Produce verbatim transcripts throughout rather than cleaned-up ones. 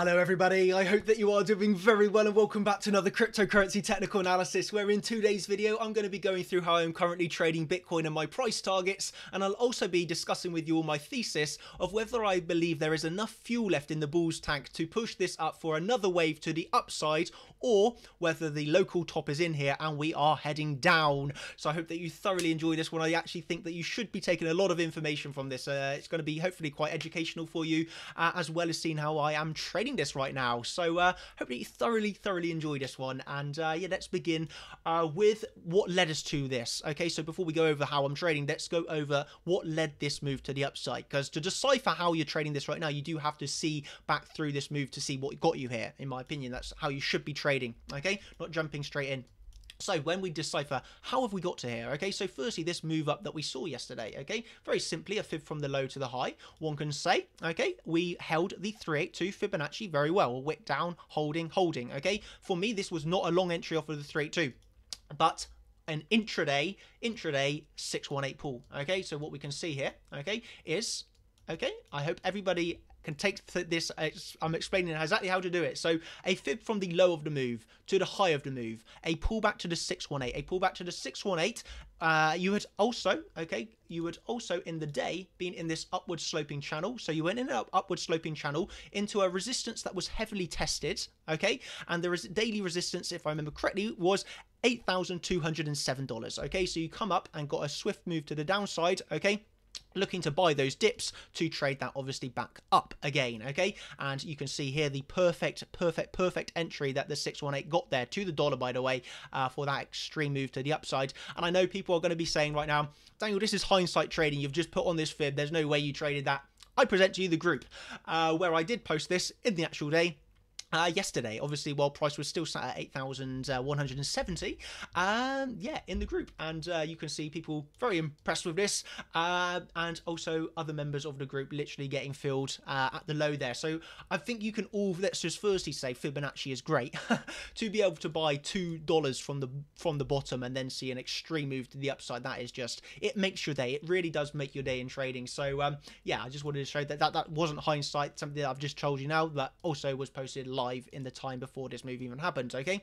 Hello everybody, I hope that you are doing very well and welcome back to another cryptocurrency technical analysis, where in today's video I'm going to be going through how I'm currently trading Bitcoin and my price targets, and I'll also be discussing with you all my thesis of whether I believe there is enough fuel left in the bull's tank to push this up for another wave to the upside, or whether the local top is in here and we are heading down. So I hope that you thoroughly enjoy this one. I actually think that you should be taking a lot of information from this. Uh, it's going to be hopefully quite educational for you, uh, as well as seeing how I am trading this right now. So uh hope that you thoroughly thoroughly enjoy this one, and uh yeah, let's begin uh with what led us to this. Okay, so before we go over how I'm trading, let's go over what led this move to the upside, because to decipher how you're trading this right now, you do have to see back through this move to see what got you here. In my opinion, that's how you should be trading, okay, not jumping straight in. So when we decipher, how have we got to here? Okay, so firstly, this move up that we saw yesterday, okay, very simply a fib from the low to the high, one can say, okay, we held the three eighty-two Fibonacci very well, wick down, holding, holding, okay. For me, this was not a long entry off of the three eighty-two, but an intraday, intraday six one eight pull, okay. So what we can see here, okay, is, okay, I hope everybody can take this, I'm explaining exactly how to do it. So a fib from the low of the move to the high of the move, a pullback to the six one eight, a pullback to the six one eight. Uh, you had also, okay, you had also in the day been in this upward sloping channel. So you went in an up, upward sloping channel into a resistance that was heavily tested, okay? And the res daily resistance, if I remember correctly, was eight thousand two hundred seven dollars, okay? So you come up and got a swift move to the downside, okay? Looking to buy those dips to trade that obviously back up again, okay? And you can see here the perfect, perfect, perfect entry that the six one eight got there to the dollar, by the way, uh, for that extreme move to the upside. And I know people are going to be saying right now, Daniel, this is hindsight trading. You've just put on this fib. There's no way you traded that. I present to you the group uh, where I did post this in the actual day. Uh, yesterday, obviously, while price was still sat at eight thousand one hundred seventy, um, yeah, in the group, and uh, you can see people very impressed with this, uh, and also other members of the group literally getting filled uh, at the low there. So I think you can all, let's just firstly say Fibonacci is great to be able to buy two dollars from the from the bottom and then see an extreme move to the upside. That is just, it makes your day. It really does make your day in trading. So um, yeah, I just wanted to show that that that wasn't hindsight. Something that I've just told you now that also was posted live live in the time before this move even happened, okay?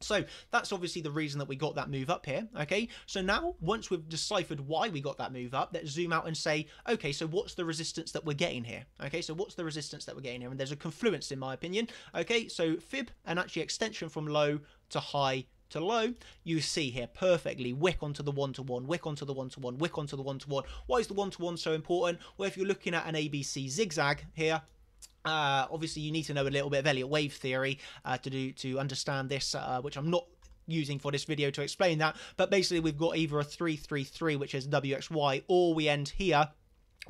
So that's obviously the reason that we got that move up here, okay? So now, once we've deciphered why we got that move up, let's zoom out and say, okay, so what's the resistance that we're getting here? Okay, so what's the resistance that we're getting here? And there's a confluence, in my opinion, okay? So fib and actually extension from low to high to low, you see here perfectly wick onto the one-to-one, wick onto the one-to-one, wick onto the one-to-one. Why is the one-to-one so important? Well, if you're looking at an A B C zigzag here, Uh, obviously you need to know a little bit of Elliott Wave theory uh, to do to understand this, uh, which I'm not using for this video to explain that, but basically we've got either a three three three, which is W X Y, or we end here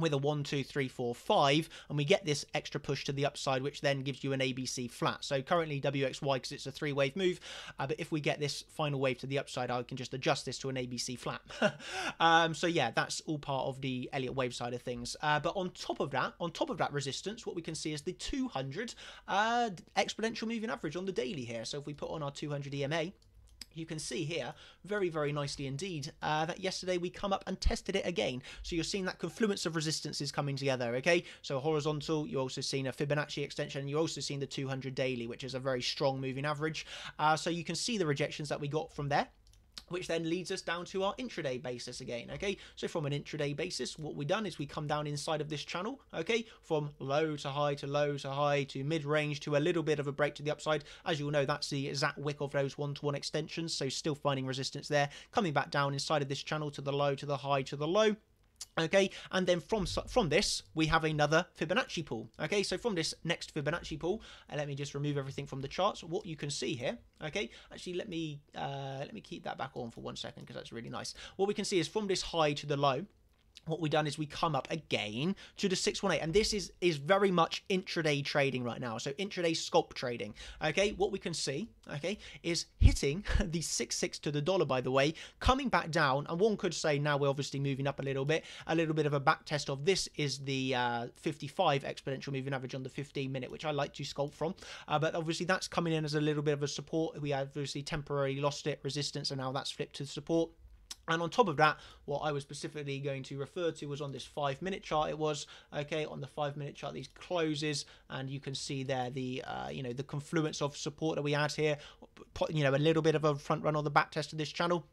with a one two three four five, and we get this extra push to the upside, which then gives you an A B C flat. So currently W X Y, because it's a three wave move, uh, but if we get this final wave to the upside, I can just adjust this to an A B C flat. um, so yeah, that's all part of the Elliott Wave side of things. Uh, but on top of that, on top of that resistance, what we can see is the two hundred uh, exponential moving average on the daily here. So if we put on our two hundred E M A, you can see here very, very nicely indeed uh, that yesterday we come up and tested it again. So you're seeing that confluence of resistances coming together, okay? So horizontal, you're also seeing a Fibonacci extension, and you're also seeing the two hundred daily, which is a very strong moving average. Uh, so you can see the rejections that we got from there, which then leads us down to our intraday basis again, okay? So from an intraday basis, what we've done is we come down inside of this channel, okay? From low to high to low to high to mid-range to a little bit of a break to the upside. As you'll know, that's the exact wick of those one-to-one extensions, so still finding resistance there, coming back down inside of this channel to the low, to the high, to the low. Okay, and then from from this we have another Fibonacci pull. Okay, so from this next Fibonacci pull, and let me just remove everything from the charts. What you can see here, okay, actually let me uh, let me keep that back on for one second because that's really nice. What we can see is from this high to the low, what we've done is we come up again to the six one eight, and this is is very much intraday trading right now. So intraday scalp trading, okay? What we can see, okay, is hitting the six six to the dollar, by the way, coming back down, and one could say now we're obviously moving up a little bit, a little bit of a back test of this is the uh, fifty-five exponential moving average on the fifteen minute, which I like to scalp from, uh, but obviously that's coming in as a little bit of a support. We obviously temporarily lost it, resistance, and now that's flipped to support. And on top of that, what I was specifically going to refer to was on this five-minute chart. It was okay on the five-minute chart. These closes, and you can see there the uh, you know the confluence of support that we had here. You know, a little bit of a front run on the back test of this channel.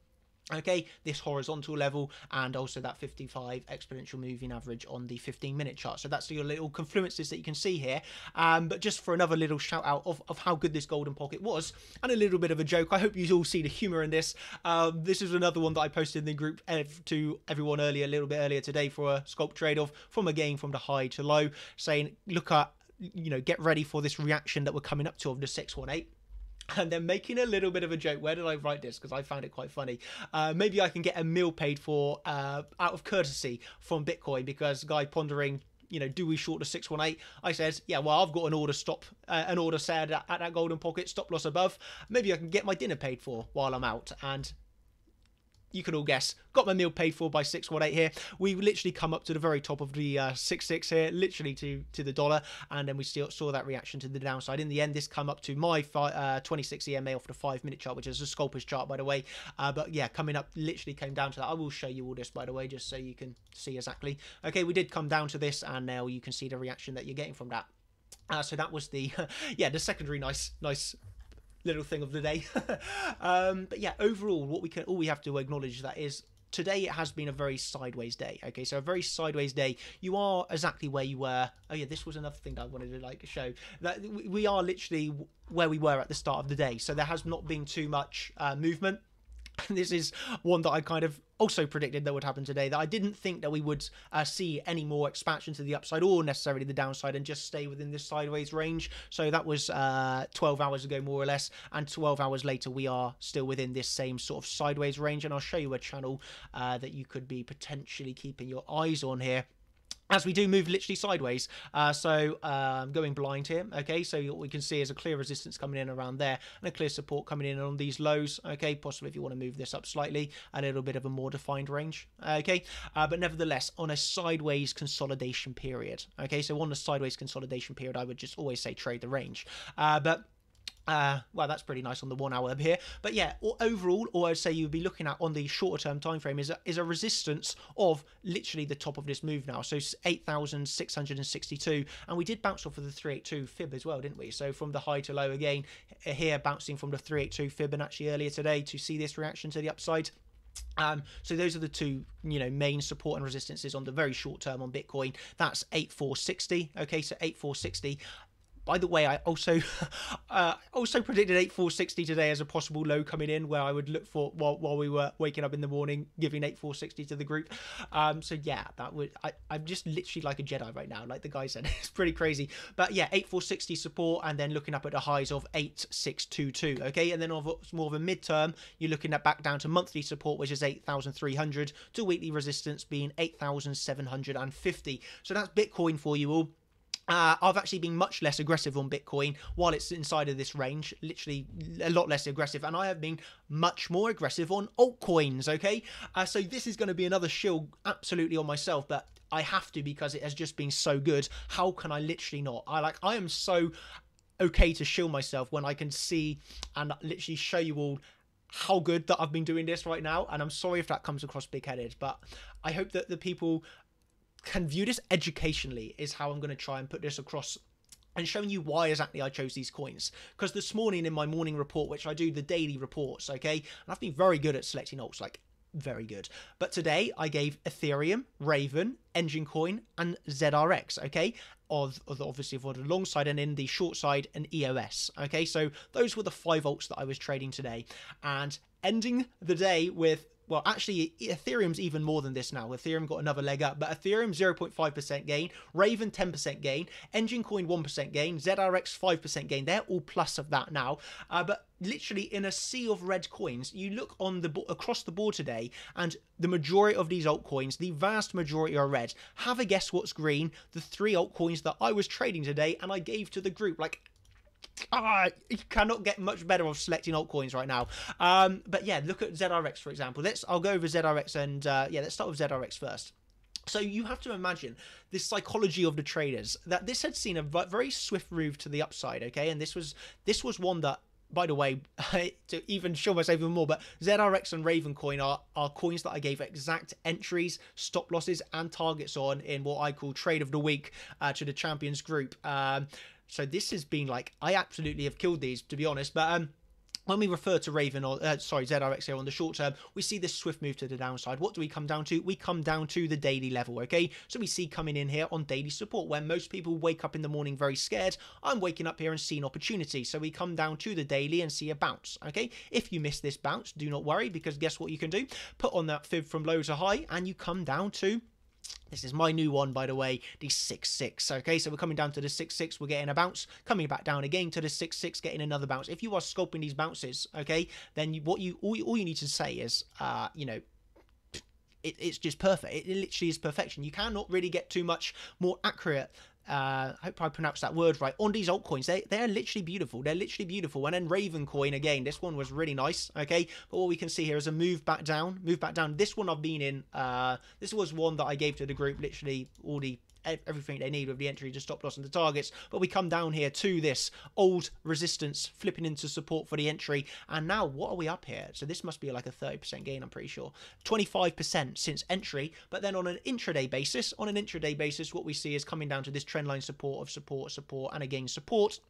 Okay, this horizontal level, and also that fifty-five exponential moving average on the fifteen minute chart. So that's your little confluences that you can see here. Um, but just for another little shout out of, of how good this golden pocket was, and a little bit of a joke. I hope you all see the humor in this. Um, this is another one that I posted in the group to everyone earlier, a little bit earlier today, for a scalp trade off from a gain from the high to low, saying, look at, you know, get ready for this reaction that we're coming up to of the six one eight. And then making a little bit of a joke. Where did I write this? Because I found it quite funny. Uh, maybe I can get a meal paid for uh, out of courtesy from Bitcoin, because guy pondering, you know, do we short the six one eight? I said, yeah, well, I've got an order stop, uh, an order said at, at that golden pocket, stop loss above. Maybe I can get my dinner paid for while I'm out. And you can all guess, got my meal paid for by six one eight here. We literally come up to the very top of the uh, six six here, literally to to the dollar, and then we still saw that reaction to the downside. In the end, this come up to my uh, twenty-six E M A off the five minute chart, which is a scalper's chart, by the way. Uh, but yeah, coming up, literally came down to that. I will show you all this, by the way, just so you can see exactly. Okay, we did come down to this, and now you can see the reaction that you're getting from that. Uh, so that was the, yeah, the secondary nice, nice little thing of the day. um but yeah, overall, what we can all we have to acknowledge that is today it has been a very sideways day. Okay, so a very sideways day. You are exactly where you were. Oh yeah, this was another thing that I wanted to like show, that we are literally where we were at the start of the day. So there has not been too much uh, movement. And this is one that I kind of also predicted that would happen today, that I didn't think that we would uh, see any more expansion to the upside or necessarily the downside, and just stay within this sideways range. So that was uh, twelve hours ago, more or less, and twelve hours later we are still within this same sort of sideways range. And I'll show you a channel uh, that you could be potentially keeping your eyes on here, as we do move literally sideways. Uh, so uh, I'm going blind here. Okay, so what we can see is a clear resistance coming in around there, and a clear support coming in on these lows. Okay, possibly if you want to move this up slightly, a little bit of a more defined range. Okay, uh, but nevertheless, on a sideways consolidation period. Okay, so on the sideways consolidation period, I would just always say trade the range. Uh, but Uh, well, that's pretty nice on the one hour here. But yeah, overall, all I'd say you'd be looking at on the shorter term time frame is a, is a resistance of literally the top of this move now. So eight thousand six hundred sixty-two, and we did bounce off of the three eighty-two fib as well, didn't we? So from the high to low again here, bouncing from the three eighty-two fib, and actually earlier today to see this reaction to the upside. Um, so those are the two, you know, main support and resistances on the very short term on Bitcoin. That's eighty-four sixty. Okay, so eighty-four sixty. By the way, I also uh, also predicted eighty-four sixty today as a possible low coming in, where I would look for while, while we were waking up in the morning, giving eighty-four sixty to the group. Um, so yeah, that would I, I'm just literally like a Jedi right now, like the guy said. It's pretty crazy. But yeah, eighty-four sixty support, and then looking up at the highs of eighty-six twenty-two. Okay, and then of more of a midterm, you're looking at back down to monthly support, which is eight thousand three hundred, to weekly resistance being eight thousand seven hundred fifty. So that's Bitcoin for you all. Uh, I've actually been much less aggressive on Bitcoin while it's inside of this range, literally a lot less aggressive. And I have been much more aggressive on altcoins, okay? Uh, so this is going to be another shill absolutely on myself, but I have to, because it has just been so good. How can I literally not? I like, I am so okay to shill myself when I can see and literally show you all how good that I've been doing this right now. And I'm sorry if that comes across big-headed, but I hope that the people can view this educationally, is how I'm going to try and put this across, and showing you why exactly I chose these coins. Because this morning in my morning report, which I do the daily reports, okay, and I've been very good at selecting alts, like very good. But today I gave Ethereum, Raven, Engine Coin, and Z R X, okay, of, of obviously for the long side, and in the short side, an E O S, okay. So those were the five alts that I was trading today, and ending the day with, well, actually, Ethereum's even more than this now. Ethereum got another leg up, but Ethereum zero point five percent gain, Raven ten percent gain, Engine Coin one percent gain, Z R X five percent gain. They're all plus of that now. Uh, but literally in a sea of red coins, you look on the across the board today, and the majority of these altcoins, the vast majority are red. Have a guess what's green? The three altcoins that I was trading today and I gave to the group, like, ah, you cannot get much better of selecting altcoins right now. Um, but yeah, look at Z R X, for example. Let's, I'll go over Z R X and uh, yeah, let's start with Z R X first. So you have to imagine the psychology of the traders, that this had seen a very swift move to the upside, okay? And this was, this was one that by the way, to even show myself even more, but Z R X and Ravencoin are, are coins that I gave exact entries, stop losses, and targets on in what I call Trade of the Week uh, to the Champions group. Um, so this has been like, I absolutely have killed these, to be honest, but... um. When we refer to Raven or uh, sorry Z R X here on the short term, we see this swift move to the downside. What do we come down to? We come down to the daily level, okay? So we see coming in here on daily support, where most people wake up in the morning very scared. I'm waking up here and seeing opportunity. So we come down to the daily and see a bounce, okay? If you miss this bounce, do not worry, because guess what you can do? Put on that fib from low to high, and you come down to... This is my new one, by the way, the six six, okay? So we're coming down to the six six, we're getting a bounce, coming back down again to the six six, getting another bounce. If you are scalping these bounces, okay, then you, what you all, you all you need to say is, uh, you know, it, it's just perfect. It literally is perfection. You cannot really get too much more accurate. Uh, I hope I pronounced that word right. On these altcoins, they, they're literally beautiful. They're literally beautiful. And then Ravencoin, again, this one was really nice, okay? But what we can see here is a move back down, move back down. This one I've been in, uh, this was one that I gave to the group, literally all the, everything they need with the entry to stop loss and the targets. But we come down here to this old resistance, flipping into support for the entry. And now what are we up here? So this must be like a thirty percent gain, I'm pretty sure. twenty-five percent since entry. But then on an intraday basis, on an intraday basis, what we see is coming down to this trend line support of support, support, and again support.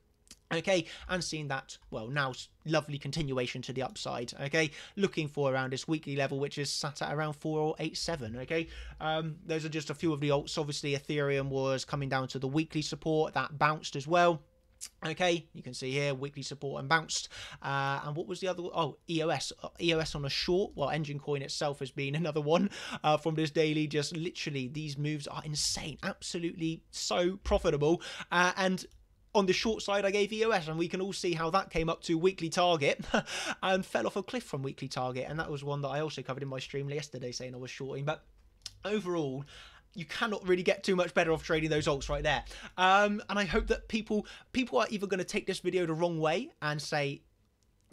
Okay, and seeing that, well, now lovely continuation to the upside, okay? Looking for around this weekly level, which is sat at around four oh eight seven, okay? Um, those are just a few of the alts. Obviously, Ethereum was coming down to the weekly support. That bounced as well. Okay, you can see here weekly support and bounced. Uh, and what was the other? Oh, E O S. E O S on a short. Well, Engine Coin itself has been another one uh, from this daily. Just literally, these moves are insane. Absolutely so profitable. Uh, and... On the short side, I gave E O S, and we can all see how that came up to weekly target and fell off a cliff from weekly target. And that was one that I also covered in my stream yesterday, saying I was shorting. But overall, you cannot really get too much better off trading those alts right there. Um, and I hope that people people are either going to take this video the wrong way and say...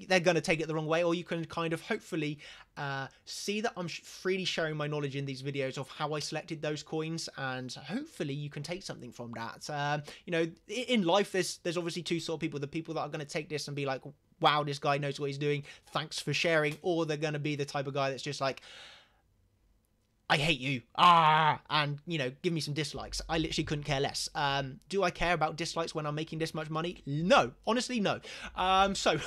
they're going to take it the wrong way, or you can kind of hopefully uh, see that I'm sh freely sharing my knowledge in these videos of how I selected those coins, and hopefully you can take something from that. Um, you know, in life, there's, there's obviously two sort of people, the people that are going to take this and be like, wow, this guy knows what he's doing, thanks for sharing, or they're going to be the type of guy that's just like, I hate you, ah, and, you know, give me some dislikes. I literally couldn't care less. Um, do I care about dislikes when I'm making this much money? No, honestly, no. Um, so,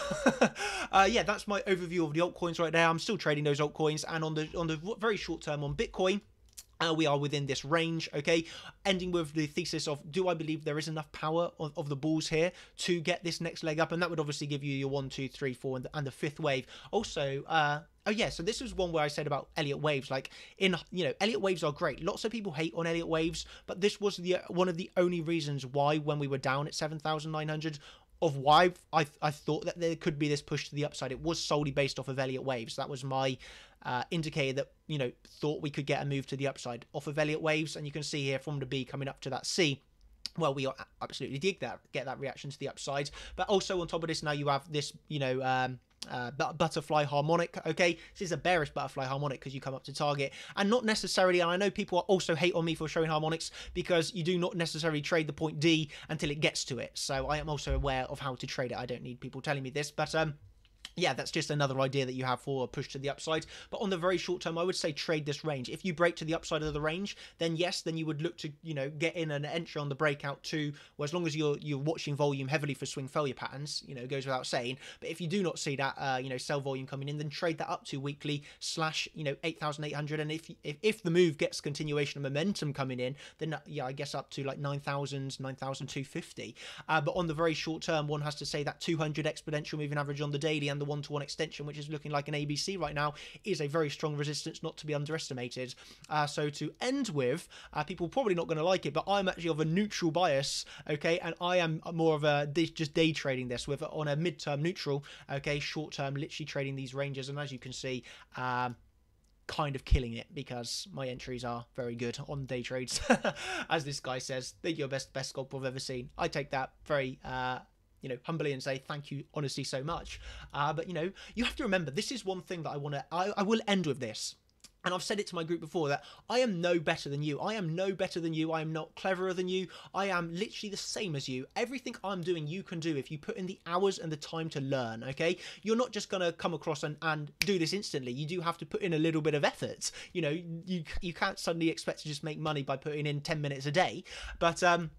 uh, yeah, that's my overview of the altcoins right now. I'm still trading those altcoins, and on the, on the very short term on Bitcoin, Uh, we are within this range, okay? Ending with the thesis of, do I believe there is enough power of, of the bulls here to get this next leg up? And that would obviously give you your one, two, three, four, and the, and the fifth wave. Also, uh, oh yeah, so this is one where I said about Elliott Waves. Like, in you know, Elliott Waves are great. Lots of people hate on Elliott Waves, but this was the one of the only reasons why, when we were down at seven thousand nine hundred, of why I, I thought that there could be this push to the upside. It was solely based off of Elliott Waves. That was my uh, indicator that, you know, thought we could get a move to the upside off of Elliott Waves. And you can see here from the B coming up to that C. Well, we absolutely did that, get that reaction to the upside. But also on top of this, now you have this, you know... Um, Uh, butterfly harmonic, okay? This is a bearish butterfly harmonic because you come up to target, and not necessarily, and I know people also hate on me for showing harmonics, because you do not necessarily trade the point D until it gets to it. So I am also aware of how to trade it. I don't need people telling me this, but um yeah, that's just another idea that you have for a push to the upside. But on the very short term, I would say trade this range. If you break to the upside of the range, then yes, then you would look to, you know, get in an entry on the breakout too. Well, as long as you're you're watching volume heavily for swing failure patterns, you know, it goes without saying. But if you do not see that, uh, you know, sell volume coming in, then trade that up to weekly slash, you know, eight thousand eight hundred. And if, if if the move gets continuation of momentum coming in, then yeah, I guess up to like nine thousand, nine thousand two hundred fifty. Uh, but on the very short term, one has to say that two hundred exponential moving average on the daily and the one-to-one extension, which is looking like an A B C right now, is a very strong resistance, not to be underestimated. Uh, so to end with, uh, people probably not going to like it, but I'm actually of a neutral bias, okay, and I am more of a just day trading this with on a mid-term neutral, okay, short-term literally trading these ranges, and as you can see, um, kind of killing it, because my entries are very good on day trades, as this guy says. They're your best best sculptor I've ever seen. I take that very. Uh, you know, humbly and say thank you honestly so much. Uh, but, you know, you have to remember, this is one thing that I want to, I, I will end with this. And I've said it to my group before that I am no better than you. I am no better than you. I am not cleverer than you. I am literally the same as you. Everything I'm doing, you can do if you put in the hours and the time to learn, okay? You're not just going to come across and, and do this instantly. You do have to put in a little bit of effort. You know, you, you can't suddenly expect to just make money by putting in ten minutes a day. But, um,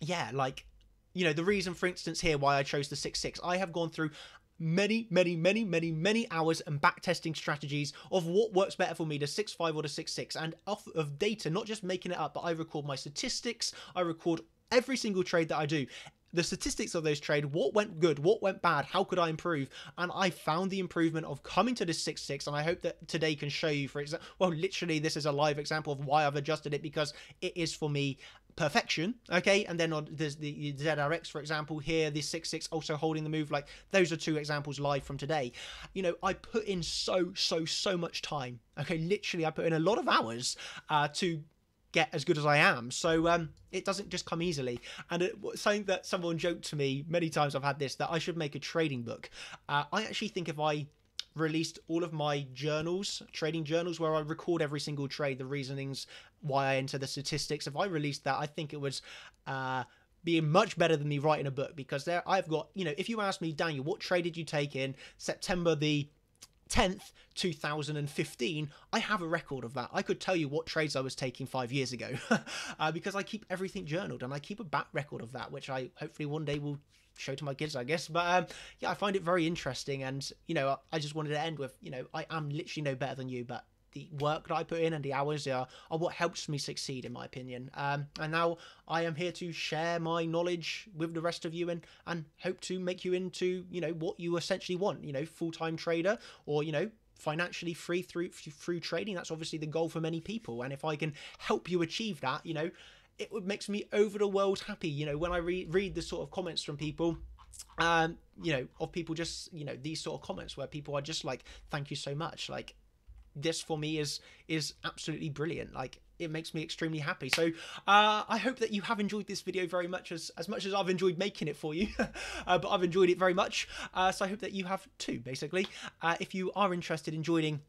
yeah, like, you know, the reason, for instance, here why I chose the six six, I have gone through many, many, many, many, many hours and backtesting strategies of what works better for me, the six five or the six six, and off of data, not just making it up, but I record my statistics, I record every single trade that I do, the statistics of those trades, what went good, what went bad, how could I improve, and I found the improvement of coming to this six six, and I hope that today can show you, for example, well, literally this is a live example of why I've adjusted it, because it is for me perfection, okay? And then on, there's the Z R X, for example, here, the six six also holding the move. Like, those are two examples live from today. You know, I put in so, so, so much time, okay? Literally, I put in a lot of hours uh, to get as good as I am. So um, it doesn't just come easily. And it, something that someone joked to me many times, I've had this, that I should make a trading book. Uh, I actually think if I released all of my journals, trading journals, where I record every single trade, the reasonings why I enter the statistics. If I released that, I think it was uh, being much better than me writing a book, because there I've got, you know, if you ask me, Daniel, what trade did you take in September the tenth, two thousand fifteen, I have a record of that. I could tell you what trades I was taking five years ago uh, because I keep everything journaled and I keep a back record of that, which I hopefully one day will show to my kids, I guess. But um, yeah, I find it very interesting. And, you know, I just wanted to end with, you know, I am literally no better than you, but the work that I put in and the hours are, are what helps me succeed, in my opinion. Um, and now I am here to share my knowledge with the rest of you and, and hope to make you into, you know, what you essentially want, you know, full-time trader or, you know, financially free through, through trading. That's obviously the goal for many people. And if I can help you achieve that, you know, it makes me over the world happy. You know, when I re read the sort of comments from people, um, you know, of people just, you know, these sort of comments where people are just like, thank you so much. Like, this for me is, is absolutely brilliant. Like, it makes me extremely happy. So uh, I hope that you have enjoyed this video very much, as, as much as I've enjoyed making it for you, uh, but I've enjoyed it very much. Uh, so I hope that you have too, basically. Uh, if you are interested in joining,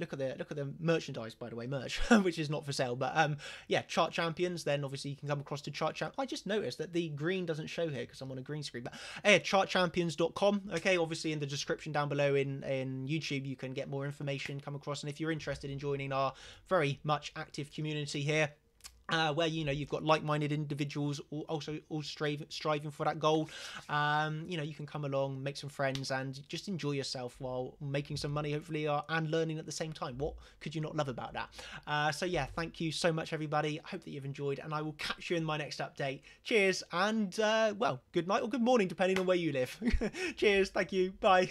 Look at the look at the merchandise, by the way, merch, which is not for sale. But um, yeah, Chart Champions. Then obviously you can come across to Chart Champ. I just noticed that the green doesn't show here because I'm on a green screen. But yeah, chart champions dot com. Okay, obviously in the description down below in in YouTube, you can get more information. Come across, and if you're interested in joining our very much active community here, uh, where you know you've got like-minded individuals, also all striving striving for that goal. Um, you know, you can come along, make some friends, and just enjoy yourself while making some money, hopefully, uh, and learning at the same time. What could you not love about that? Uh, so yeah, thank you so much, everybody. I hope that you've enjoyed, and I will catch you in my next update. Cheers, and uh, well, good night or good morning, depending on where you live. Cheers, thank you, bye.